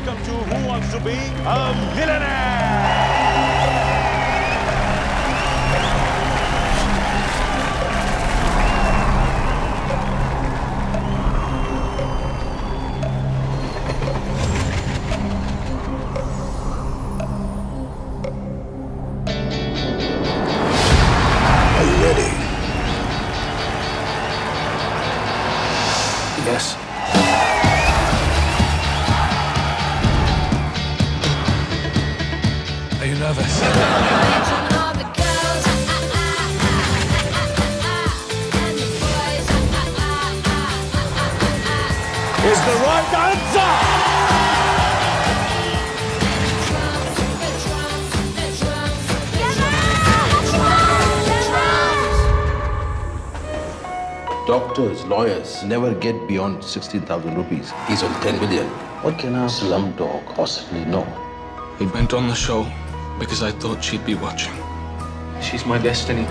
welcome to Who Wants to Be a Millionaire? Are you ready? Yes. Are you nervous? Is the right answer! Doctors, lawyers never get beyond 16,000 rupees. He's on 10 million. What can a slumdog possibly know? He went on the show because I thought she'd be watching. She's my destiny.